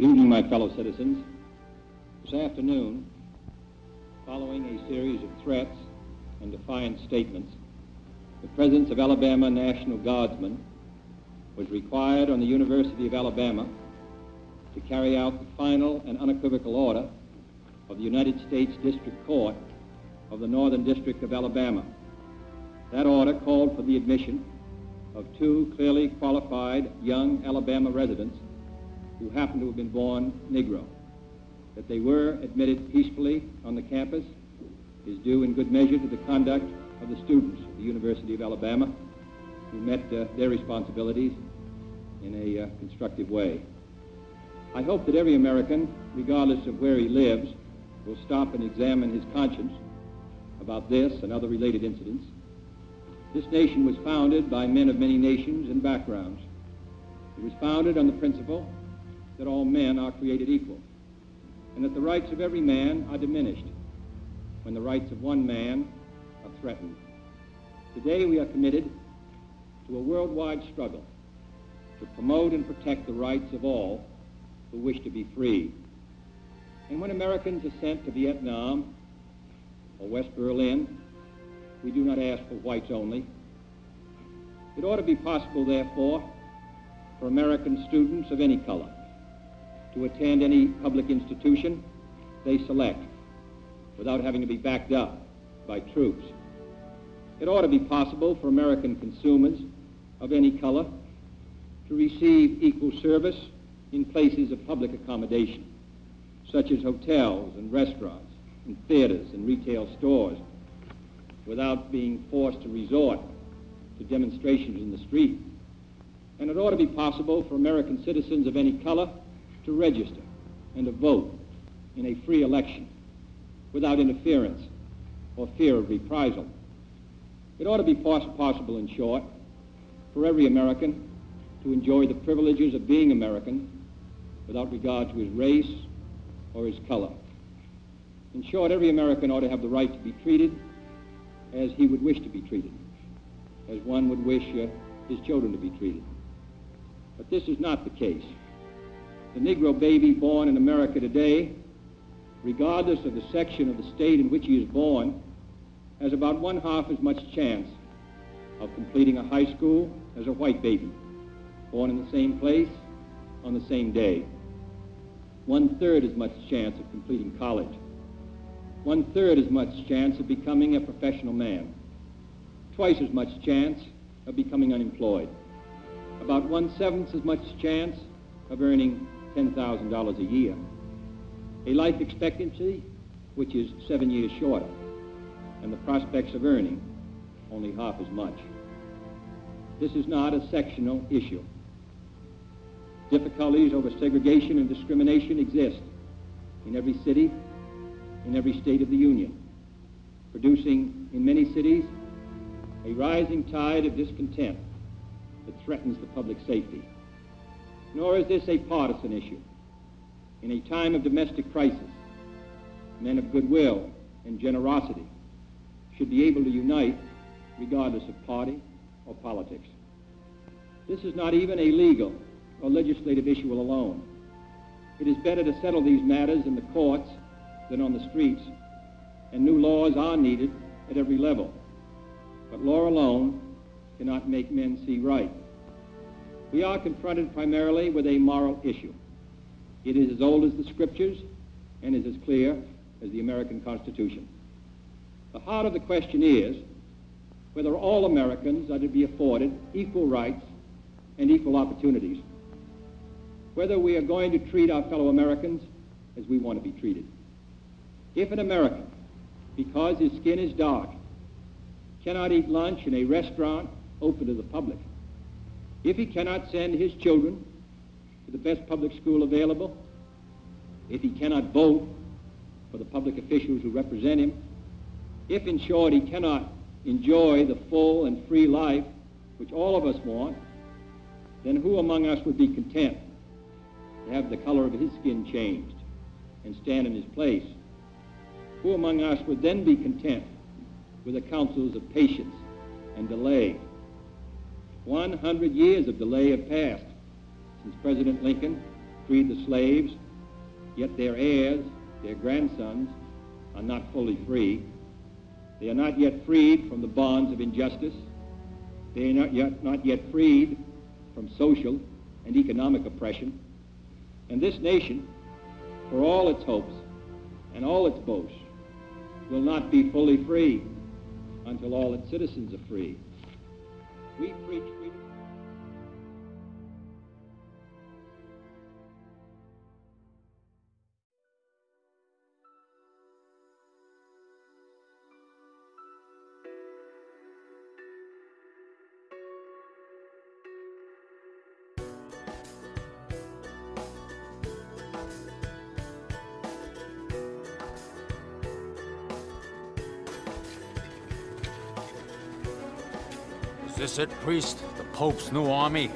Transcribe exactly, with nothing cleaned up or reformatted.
Good evening, my fellow citizens. This afternoon, following a series of threats and defiant statements, the presence of Alabama National Guardsmen was required on the University of Alabama to carry out the final and unequivocal order of the United States District Court of the Northern District of Alabama. That order called for the admission of two clearly qualified young Alabama residents who happened to have been born Negro. That they were admitted peacefully on the campus is due in good measure to the conduct of the students of the University of Alabama, who met uh, their responsibilities in a uh, constructive way. I hope that every American, regardless of where he lives, will stop and examine his conscience about this and other related incidents. This nation was founded by men of many nations and backgrounds. It was founded on the principle that all men are created equal, and that the rights of every man are diminished when the rights of one man are threatened. Today we are committed to a worldwide struggle to promote and protect the rights of all who wish to be free. And when Americans are sent to Vietnam or West Berlin, we do not ask for whites only. It ought to be possible, therefore, for American students of any color to attend any public institution they select without having to be backed up by troops. It ought to be possible for American consumers of any color to receive equal service in places of public accommodation, such as hotels and restaurants and theaters and retail stores, without being forced to resort to demonstrations in the street. And it ought to be possible for American citizens of any color to register and to vote in a free election without interference or fear of reprisal. It ought to be poss possible, in short, for every American to enjoy the privileges of being American without regard to his race or his color. In short, every American ought to have the right to be treated as he would wish to be treated, as one would wish uh, his children to be treated. But this is not the case. The Negro baby born in America today, regardless of the section of the state in which he is born, has about one half as much chance of completing a high school as a white baby born in the same place on the same day. One-third as much chance of completing college. One-third as much chance of becoming a professional man. Twice as much chance of becoming unemployed. About one-seventh as much chance of earning ten thousand dollars a year. A life expectancy which is seven years shorter, and the prospects of earning only half as much. This is not a sectional issue. Difficulties over segregation and discrimination exist in every city, in every state of the Union, producing in many cities a rising tide of discontent that threatens the public safety. Nor is this a partisan issue. In a time of domestic crisis, men of goodwill and generosity should be able to unite regardless of party or politics. This is not even a legal or legislative issue alone. It is better to settle these matters in the courts than on the streets, and new laws are needed at every level. But law alone cannot make men see right. We are confronted primarily with a moral issue. It is as old as the scriptures and is as clear as the American Constitution. The heart of the question is whether all Americans are to be afforded equal rights and equal opportunities, whether we are going to treat our fellow Americans as we want to be treated. If an American, because his skin is dark, cannot eat lunch in a restaurant open to the public, if he cannot send his children to the best public school available, if he cannot vote for the public officials who represent him, if, in short, he cannot enjoy the full and free life which all of us want, then who among us would be content to have the color of his skin changed and stand in his place? Who among us would then be content with the counsels of patience and delay? One hundred years of delay have passed since President Lincoln freed the slaves, yet their heirs, their grandsons, are not fully free. They are not yet freed from the bonds of injustice. They are not yet, not yet freed from social and economic oppression. And this nation, for all its hopes and all its boasts, will not be fully free until all its citizens are free. We preach freedom. Is this it, priest? The Pope's new army?